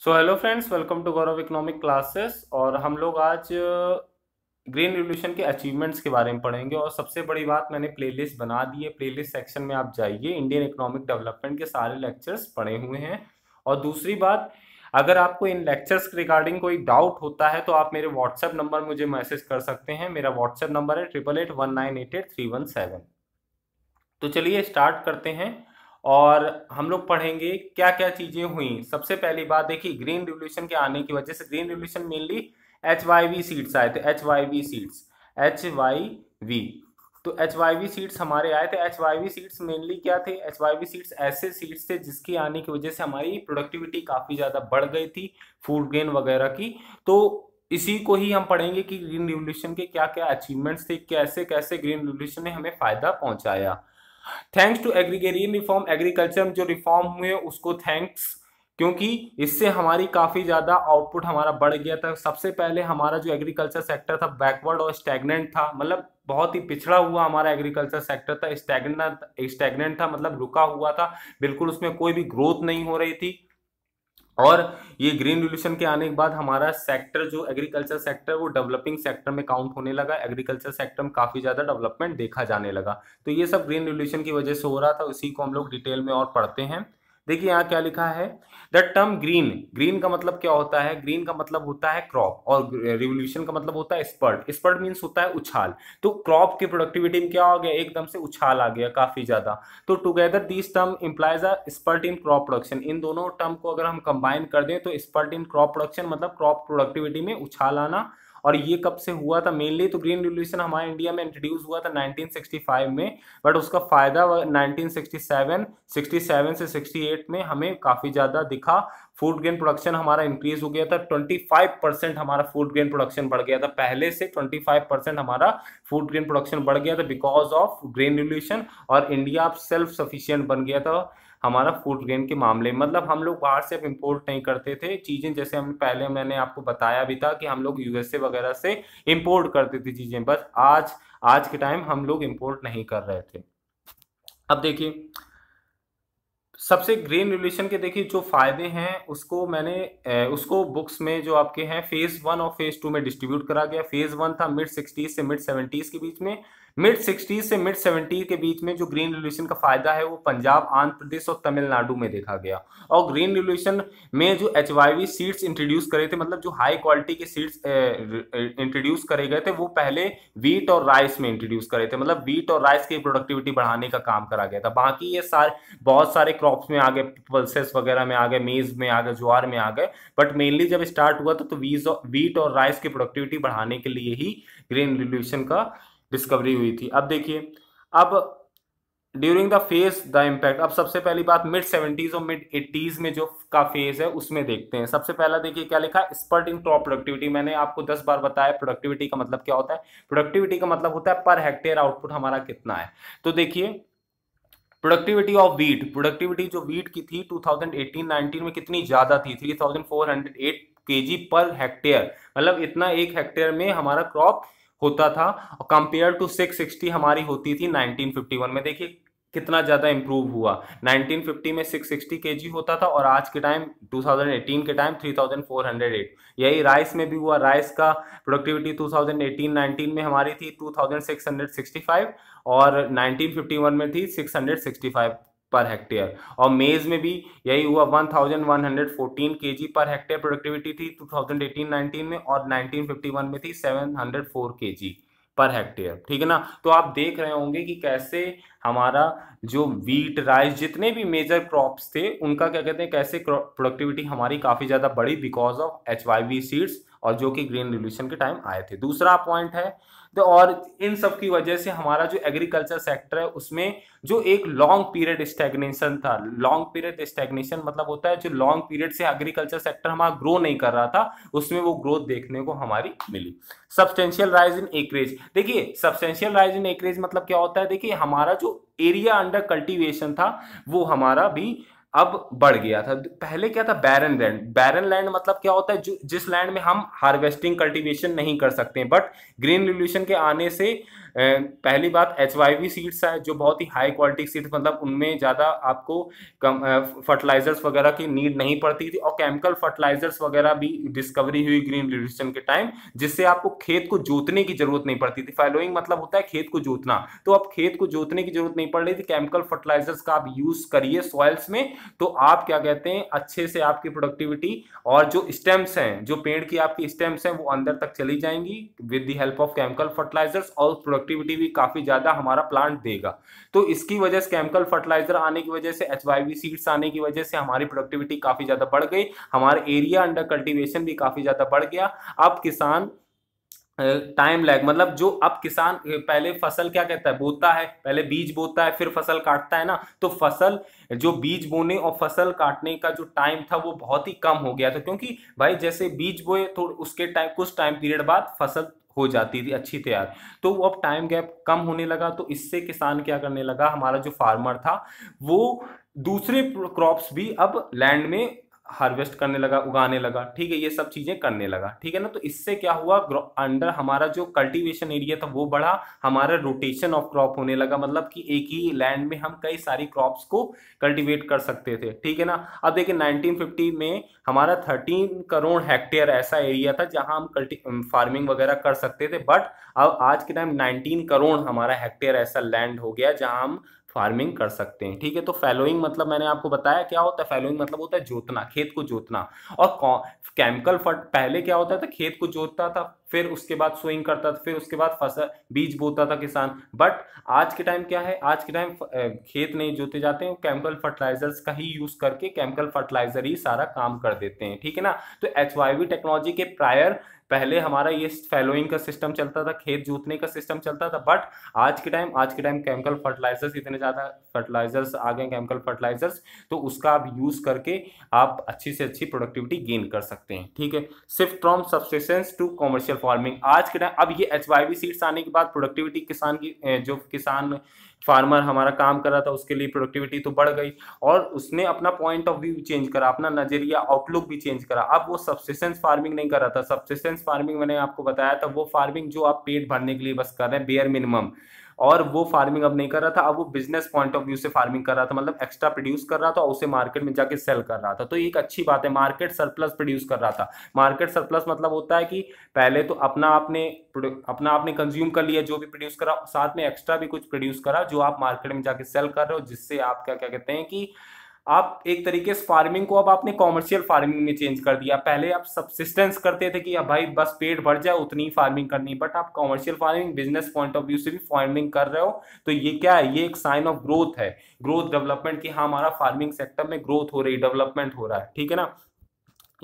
So hello friends, welcome to Gaurav economic classes. और हम लोग आज ग्रीन रिवॉल्यूशन के अचीवमेंट्स के बारे में पढ़ेंगे। और सबसे बड़ी बात, मैंने प्लेलिस्ट बना दी है, प्लेलिस्ट सेक्शन में आप जाइए, इंडियन इकोनॉमिक डेवलपमेंट के सारे लेक्चर्स पढ़े हुए हैं। और दूसरी बात, अगर आपको इन लेक्चर्स के रिगार्डिंग कोई डाउट होता है तो आप मेरे व्हाट्सएप नंबर मुझे मैसेज कर सकते हैं। मेरा व्हाट्सएप नंबर है 8881988317। तो चलिए स्टार्ट करते हैं और हम लोग पढ़ेंगे क्या क्या चीज़ें हुई। सबसे पहली बात, देखिए ग्रीन रिवॉल्यूशन के आने की वजह से, green revolution mainly HYV seeds आए थे। HYV सीड्स तो HYV सीड्स हमारे आए थे। HYV सीड्स मेनली क्या थे? HYV सीड्स ऐसे सीड्स थे जिसके आने की वजह से हमारी प्रोडक्टिविटी काफ़ी ज़्यादा बढ़ गई थी, फूड ग्रेन वगैरह की। तो इसी को ही हम पढ़ेंगे कि ग्रीन रिवॉल्यूशन के क्या क्या अचीवमेंट्स थे, कैसे कैसे ग्रीन रिवॉल्यूशन ने हमें फ़ायदा पहुँचाया। Thanks to agrarian reform, agriculture में जो रिफॉर्म हुए उसको थैंक्स, क्योंकि इससे हमारी काफ़ी ज़्यादा आउटपुट हमारा बढ़ गया था। सबसे पहले हमारा जो एग्रीकल्चर सेक्टर था बैकवर्ड और स्टैगनेंट था, मतलब बहुत ही पिछड़ा हुआ हमारा एग्रीकल्चर सेक्टर था। स्टैगनेंट था मतलब रुका हुआ था, बिल्कुल उसमें कोई भी ग्रोथ नहीं हो रही थी। और ये ग्रीन रिवॉल्यूशन के आने के बाद हमारा सेक्टर जो एग्रीकल्चर सेक्टर वो डेवलपिंग सेक्टर में काउंट होने लगा। एग्रीकल्चर सेक्टर में काफ़ी ज़्यादा डेवलपमेंट देखा जाने लगा। तो ये सब ग्रीन रिवॉल्यूशन की वजह से हो रहा था, उसी को हम लोग डिटेल में और पढ़ते हैं। देखिए यहाँ क्या लिखा है, द टर्म ग्रीन, ग्रीन का मतलब क्या होता है? ग्रीन का मतलब होता है क्रॉप और रिवॉल्यूशन का मतलब होता है स्पर्ट। स्पर्ट मीन्स होता है उछाल। तो क्रॉप की प्रोडक्टिविटी में क्या हो गया? एकदम से उछाल आ गया काफ़ी ज़्यादा। तो together this term implies a spurt in crop production. इन दोनों टर्म को अगर हम कंबाइन कर दें तो स्पर्ट इन क्रॉप प्रोडक्शन मतलब क्रॉप प्रोडक्टिविटी में उछाल आना। और ये कब से हुआ था? मेनली तो ग्रीन रिवॉल्यूशन हमारे इंडिया में इंट्रोड्यूस हुआ था 1965 में, बट उसका फ़ायदा 1967, 67 से 68 में हमें काफ़ी ज़्यादा दिखा। फूड ग्रेन प्रोडक्शन हमारा इंक्रीज हो गया था, 25% हमारा फूड ग्रेन प्रोडक्शन बढ़ गया था। पहले से 25% हमारा फूड ग्रेन प्रोडक्शन बढ़ गया था बिकॉज ऑफ ग्रीन रिवॉल्यूशन। और इंडिया अब सेल्फ सफिशियंट बन गया था हमारा फूड ग्रेन के मामले, मतलब हम लोग बाहर से इंपोर्ट नहीं करते थे चीज़ें। जैसे हम पहले मैंने आपको बताया भी था कि हम लोग USA वगैरह से इंपोर्ट करते थे चीज़ें, बस आज के टाइम हम लोग इंपोर्ट नहीं कर रहे थे। अब देखिए सबसे ग्रीन रिवॉल्यूशन के देखिए जो फ़ायदे हैं उसको मैंने बुक्स में जो आपके हैं फेज़ 1 और फेज़ 2 में डिस्ट्रीब्यूट करा गया। फेज़ 1 था मिड 60s से मिड 70s के बीच में। मिड 60s से मिड 70 के बीच में जो ग्रीन रिवॉल्यूशन का फ़ायदा है वो पंजाब, आंध्र प्रदेश और तमिलनाडु में देखा गया। और ग्रीन रिवॉल्यूशन में जो HYV सीड्स इंट्रोड्यूस करे थे, मतलब जो हाई क्वालिटी के सीड्स इंट्रोड्यूस करे गए थे, वो पहले वीट और राइस में इंट्रोड्यूस करे थे। मतलब वीट और राइस की प्रोडक्टिविटी बढ़ाने का काम करा गया था। बाकी ये बहुत सारे क्रॉप्स में आ गए, पल्सेस वगैरह में आ गए, मेज़ में आ गए, ज्वार में आ गए, बट मेनली जब स्टार्ट हुआ था तो वीट और राइस की प्रोडक्टिविटी बढ़ाने के लिए ही ग्रीन रिवॉल्यूशन का डिस्कवरी हुई थी। अब देखिए, अब during the phase the impact. अब सबसे पहली बात मिड 70s और मिड 80s में जो का फेज है उसमें देखते हैं। सबसे पहला देखिए क्या लिखा, स्पर्ट इन क्रॉप प्रोडक्टिविटी। मैंने आपको 10 बार बताया प्रोडक्टिविटी का मतलब क्या होता है। प्रोडक्टिविटी का मतलब होता है पर हेक्टेयर आउटपुट हमारा कितना है। तो देखिए प्रोडक्टिविटी ऑफ वीट, प्रोडक्टिविटी जो वीट की थी 2018-19 में कितनी ज़्यादा थी, 3408 kg पर हेक्टेयर। मतलब इतना एक हेक्टेयर में हमारा क्रॉप होता था, और कंपेयर टू 660 हमारी होती थी 1951 में। देखिए कितना ज़्यादा इम्प्रूव हुआ। 1950 में 660 kg होता था और आज के टाइम 2018 के टाइम 3408। यही राइस में भी हुआ। राइस का प्रोडक्टिविटी 2018-19 में हमारी थी 2665 और 1951 में थी 665 पर हेक्टेयर। और मेज़ में भी यही हुआ, 1114 kg पर हेक्टेयर प्रोडक्टिविटी थी 2018-19 में, और 1951 में थी 704 kg पर हेक्टेयर। ठीक है ना? तो आप देख रहे होंगे कि कैसे हमारा जो वीट, राइस, जितने भी मेजर क्रॉप्स थे उनका क्या कहते हैं, कैसे प्रोडक्टिविटी हमारी काफ़ी ज़्यादा बढ़ी बिकॉज ऑफ HYV सीड्स, और जो कि ग्रीन रिवॉल्यूशन के टाइम आए थे। दूसरा पॉइंट है तो, और इन सब की वजह से हमारा जो एग्रीकल्चर सेक्टर है उसमें जो एक लॉन्ग पीरियड स्टैग्नेशन था, लॉन्ग पीरियड स्टैग्नेशन मतलब होता है जो लॉन्ग पीरियड से एग्रीकल्चर सेक्टर हमारा ग्रो नहीं कर रहा था, उसमें वो ग्रोथ देखने को हमारी मिली। Substantial rise in acreage. देखिए सब्सटेंशियल राइज इन एकरेज मतलब क्या होता है। देखिए हमारा जो एरिया अंडर कल्टीवेशन था वो हमारा भी अब बढ़ गया था। पहले क्या था, बैरन लैंड। बैरन लैंड मतलब क्या होता है, जो जिस लैंड में हम हार्वेस्टिंग कल्टीवेशन नहीं कर सकते। बट ग्रीन रिवॉल्यूशन के आने से पहली बात HYV सीड्स है जो बहुत ही हाई क्वालिटी सीड्स, मतलब उनमें ज़्यादा आपको कम फर्टिलाइजर्स वगैरह की नीड नहीं पड़ती थी, और केमिकल फर्टिलाइजर्स वगैरह भी डिस्कवरी हुई ग्रीन रिवॉल्यूशन के टाइम, जिससे आपको खेत को जोतने की जरूरत नहीं पड़ती थी। फैलोइंग मतलब होता है खेत को जोतना, तो अब खेत को जोतने की जरूरत नहीं पड़ रही थी। केमिकल फर्टिलाइजर्स का आप यूज करिए सॉइल्स में, तो आप क्या कहते हैं अच्छे से आपकी प्रोडक्टिविटी और जो स्टेम्स हैं, जो पेड़ की आपकी स्टेम्स हैं वो अंदर तक चली जाएंगी with the help of chemical fertilizers, और प्रोडक्टिविटी भी काफी ज्यादा हमारा प्लांट देगा। तो इसकी वजह से केमिकल फर्टिलाइजर आने की वजह से, HYV सीड्स आने की वजह से हमारी प्रोडक्टिविटी काफी ज्यादा बढ़ गई, हमारा एरिया अंडर कल्टीवेशन भी काफी ज्यादा बढ़ गया। अब किसान टाइम लैग, मतलब जो अब किसान पहले फसल क्या कहता है, बोता है, पहले बीज बोता है फिर फसल काटता है ना, तो फसल जो बीज बोने और फसल काटने का जो टाइम था वो बहुत ही कम हो गया था, क्योंकि भाई जैसे बीज बोए तो उसके टाइम कुछ टाइम पीरियड बाद फसल हो जाती थी अच्छी तैयार, तो वो अब टाइम गैप कम होने लगा। तो इससे किसान क्या करने लगा, हमारा जो फार्मर था वो दूसरे क्रॉप्स भी अब लैंड में हार्वेस्ट करने लगा, उगाने लगा, ठीक है, ये सब चीज़ें करने लगा, ठीक है ना। तो इससे क्या हुआ, अंडर हमारा जो कल्टीवेशन एरिया था वो बढ़ा, हमारा रोटेशन ऑफ क्रॉप होने लगा, मतलब कि एक ही लैंड में हम कई सारी क्रॉप्स को कल्टीवेट कर सकते थे, ठीक है ना। अब देखिए 1950 में हमारा 13 करोड़ हेक्टेयर ऐसा एरिया था जहाँ हम फार्मिंग वगैरह कर सकते थे, बट अब आज के टाइम 19 करोड़ हमारा हेक्टेयर ऐसा लैंड हो गया जहाँ हम फार्मिंग कर सकते हैं, ठीक है। तो फैलोइंग मतलब मैंने आपको बताया क्या होता है, फैलोइंग मतलब होता है जोतना, खेत को जोतना, और केमिकल फर्ट पहले क्या होता था, खेत को जोतता था फिर उसके बाद सोइंग करता था, फिर उसके बाद फसल बीज बोता था किसान। बट आज के टाइम क्या है, आज के टाइम खेत नहीं जोते जाते हैं, केमिकल फर्टिलाइजर्स का ही यूज़ करके केमिकल फर्टिलाइजर ही सारा काम कर देते हैं, ठीक है ना। तो HYV टेक्नोलॉजी के प्रायर पहले हमारा ये फैलोइंग का सिस्टम चलता था, खेत जोतने का सिस्टम चलता था, बट आज के टाइम केमिकल फर्टिलाइजर्स इतने ज़्यादा फर्टिलाइजर्स आ गए, केमिकल फर्टिलाइजर्स, तो उसका आप यूज़ करके आप अच्छी से अच्छी प्रोडक्टिविटी गेन कर सकते हैं, ठीक है। Shift from subsistence to commercial farming, आज के टाइम अब ये HYV सीड्स आने के बाद प्रोडक्टिविटी किसान की, जो किसान फार्मर हमारा काम कर रहा था उसके लिए प्रोडक्टिविटी तो बढ़ गई, और उसने अपना पॉइंट ऑफ व्यू चेंज करा, अपना नजरिया आउटलुक भी चेंज करा। अब वो सब्सिस्टेंस फार्मिंग नहीं कर रहा था, सब्सिस्टेंस फार्मिंग मैंने आपको बताया था वो फार्मिंग जो आप पेट भरने के लिए बस कर रहे हैं, बेयर मिनिमम, और वो फार्मिंग अब नहीं कर रहा था, अब वो बिजनेस पॉइंट ऑफ व्यू से फार्मिंग कर रहा था, मतलब एक्स्ट्रा प्रोड्यूस कर रहा था और उसे मार्केट में जाके सेल कर रहा था। तो ये एक अच्छी बात है, मार्केट सरप्लस प्रोड्यूस कर रहा था। मार्केट सरप्लस मतलब होता है कि पहले तो अपना आपने कंज्यूम कर लिया जो भी प्रोड्यूस करा, साथ में एक्स्ट्रा भी कुछ प्रोड्यूस करा जो आप मार्केट में जाके सेल कर रहे हो, जिससे आप क्या कहते हैं कि आप एक तरीके से फार्मिंग को अब आपने कॉमर्शियल फार्मिंग में चेंज कर दिया। पहले आप सब्सिस्टेंस करते थे कि अब भाई बस पेट भर जाए उतनी फार्मिंग करनी, बट आप commercial farming business point of view से भी फार्मिंग कर रहे हो, तो ये क्या है, ये एक साइन ऑफ ग्रोथ है, ग्रोथ डेवलपमेंट की। हाँ, हमारा फार्मिंग सेक्टर में ग्रोथ हो रही, डेवलपमेंट हो रहा है, ठीक है ना।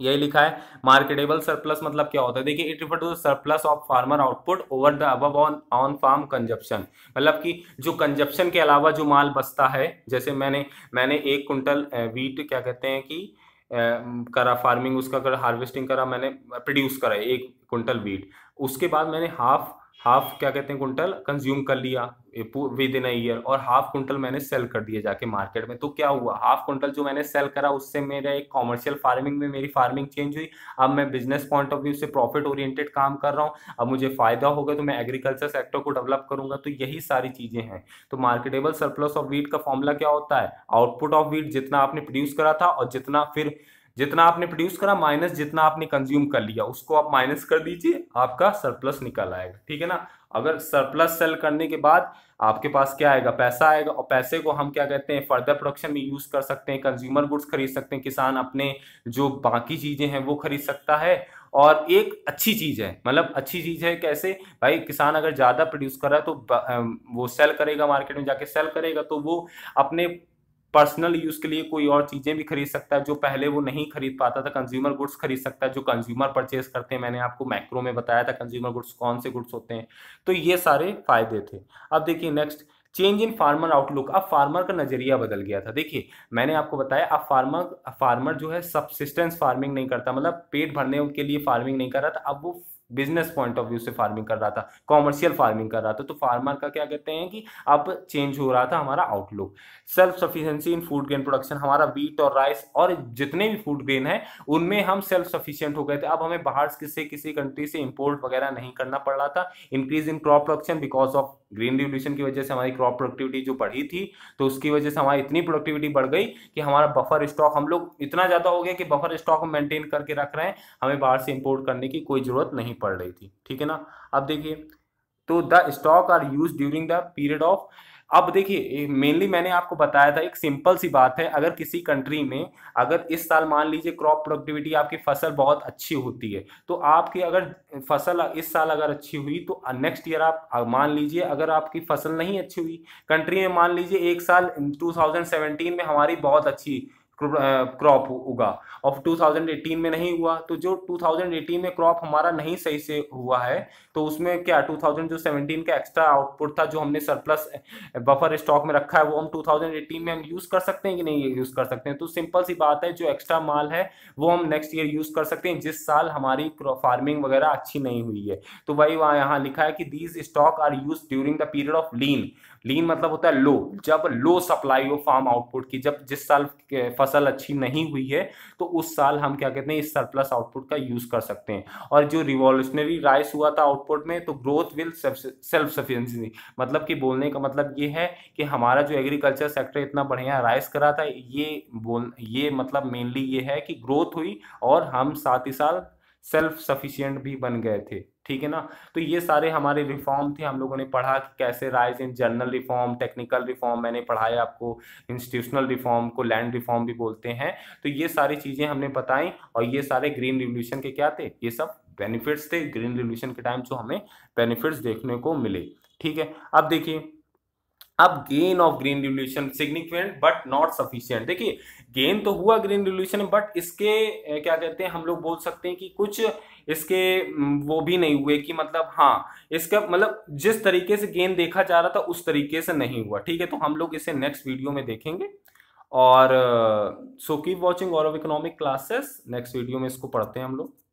यही लिखा है मार्केटेबल सरप्लस मतलब क्या होता है, देखिए it refer to the surplus of farmer output over the above on farm consumption, मतलब कि जो कंजप्शन के अलावा जो माल बचता है, जैसे मैंने 1 कुंटल वीट क्या कहते हैं कि करा फार्मिंग, उसका करा हार्वेस्टिंग करा, मैंने प्रोड्यूस करा 1 कुंटल वीट, उसके बाद मैंने हाफ क्या कहते हैं कुंटल कंज्यूम कर लिया विद इन अ ईयर, और हाफ कुंटल मैंने सेल कर दिया जाके मार्केट में। तो क्या हुआ, हाफ कुंटल जो मैंने सेल करा उससे मेरा एक कॉमर्शियल फार्मिंग में मेरी फार्मिंग चेंज हुई, अब मैं बिजनेस पॉइंट ऑफ व्यू से प्रॉफिट ओरिएंटेड काम कर रहा हूँ, अब मुझे फायदा होगा तो मैं एग्रीकल्चर सेक्टर को डेवलप करूंगा। तो यही सारी चीज़ें हैं। तो मार्केटेबल सरप्लस ऑफ वीट का फॉर्मूला क्या होता है, आउटपुट ऑफ वीट, जितना आपने प्रोड्यूस करा था और जितना आपने प्रोड्यूस करा माइनस जितना आपने कंज्यूम कर लिया, उसको आप माइनस कर दीजिए, आपका सरप्लस निकल आएगा, ठीक है ना। अगर सरप्लस सेल करने के बाद आपके पास क्या आएगा, पैसा आएगा, और पैसे को हम क्या कहते हैं फर्दर प्रोडक्शन में यूज़ कर सकते हैं, कंज्यूमर गुड्स खरीद सकते हैं, किसान अपने जो बाकी चीज़ें हैं वो खरीद सकता है, और एक अच्छी चीज़ है, मतलब अच्छी चीज़ है कैसे, भाई किसान अगर ज़्यादा प्रोड्यूस कर रहा है तो वो सेल करेगा, मार्केट में जाके सेल करेगा, तो वो अपने पर्सनल यूज़ के लिए कोई और चीज़ें भी खरीद सकता है जो पहले वो नहीं खरीद पाता था, कंज्यूमर गुड्स खरीद सकता है जो कंज्यूमर परचेज करते हैं। मैंने आपको मैक्रो में बताया था कंज्यूमर गुड्स कौन से गुड्स होते हैं। तो ये सारे फायदे थे। अब देखिए next, change in farmer outlook, अब फार्मर का नज़रिया बदल गया था। देखिए मैंने आपको बताया अब फार्मर जो है सब्सिस्टेंस फार्मिंग नहीं करता, मतलब पेट भरने के लिए फार्मिंग नहीं कर रहा था, अब वो बिजनेस पॉइंट ऑफ व्यू से फार्मिंग कर रहा था, कॉमर्शियल फार्मिंग कर रहा था, तो फार्मर का क्या कहते हैं कि अब चेंज हो रहा था हमारा outlook. Self sufficiency in food grain production, हमारा वीट और राइस और जितने भी फूड ग्रेन है उनमें हम सेल्फ सफिशिएंट हो गए थे। अब हमें बाहर से किसी कंट्री से इंपोर्ट वगैरह नहीं करना पड़ रहा था। Increase in crop production because of green revolution की वजह से हमारी क्रॉप प्रोडक्टिविटी जो बढ़ी थी, तो उसकी वजह से हमारी इतनी प्रोडक्टिविटी बढ़ गई कि हमारा बफर स्टॉक, हम लोग इतना ज़्यादा हो गया कि बफर स्टॉक हम मेंटेन करके रख रहे हैं, हमें बाहर से इंपोर्ट करने की कोई ज़रूरत नहीं पड़ रही थी। ठीक है ना। अब देखिए, तो the stock are use during the period of, अब देखिए मेनली मैंने आपको बताया था एक सिंपल सी बात है, अगर किसी कंट्री में अगर इस साल मान लीजिए क्रॉप प्रोडक्टिविटी आपकी फसल बहुत अच्छी होती है, तो आपकी अगर फसल इस साल अगर अच्छी हुई तो नेक्स्ट ईयर आप मान लीजिए अगर आपकी फसल नहीं अच्छी हुई कंट्री में, मान लीजिए एक साल 2017 में हमारी बहुत अच्छी क्रॉप उगा और 2018 में नहीं हुआ, तो जो 2018 में क्रॉप हमारा नहीं सही से हुआ है तो उसमें क्या 2017 का एक्स्ट्रा आउटपुट था जो हमने सरप्लस बफर स्टॉक में रखा है वो हम 2018 में हम यूज़ कर सकते हैं कि नहीं यूज़ कर सकते हैं। तो सिंपल सी बात है, जो एक्स्ट्रा माल है वो हम नेक्स्ट ईयर यूज़ कर सकते हैं जिस साल हमारी फार्मिंग वगैरह अच्छी नहीं हुई है। तो वही यहाँ लिखा है कि these stock are use during the period of lean, lean मतलब होता है लो, जब लो सप्लाई हो फार्म आउटपुट की, जब जिस साल फसल अच्छी नहीं हुई है तो उस साल हम क्या कहते हैं इस सरप्लस आउटपुट का यूज कर सकते हैं। और जो रिवॉल्यूशनरी राइस हुआ था आउटपुट में, तो ग्रोथ विल सेल्फ सफिशिएंसी, मतलब कि बोलने का मतलब ये है कि हमारा जो एग्रीकल्चर सेक्टर इतना बढ़िया राइस करा था, ये मतलब मेनली ये है कि ग्रोथ हुई और हम साथ ही साथ सेल्फ सफिशिएंट भी बन गए थे। ठीक है ना। तो ये सारे हमारे रिफॉर्म थे, हम लोगों ने पढ़ा कि कैसे rise in general reform, technical reform मैंने पढ़ाया आपको, इंस्टीट्यूशनल रिफॉर्म को लैंड रिफॉर्म भी बोलते हैं। तो ये सारी चीज़ें हमने बताई और ये सारे ग्रीन रिवोल्यूशन के क्या थे, ये सब बेनिफिट्स थे ग्रीन रिवोल्यूशन के टाइम, जो हमें बेनिफिट्स देखने को मिले। ठीक है। अब देखिए, अब gain of green revolution significant but not sufficient. देखिए गेन तो हुआ ग्रीन रिवोल्यूशन बट इसके क्या कहते हैं हम लोग बोल सकते हैं कि कुछ इसके वो भी नहीं हुए कि मतलब हाँ इसका मतलब जिस तरीके से गेन देखा जा रहा था उस तरीके से नहीं हुआ। ठीक है। तो हम लोग इसे नेक्स्ट वीडियो में देखेंगे और so keep watching Gaurav economic classes, next video में इसको पढ़ते हैं हम लोग।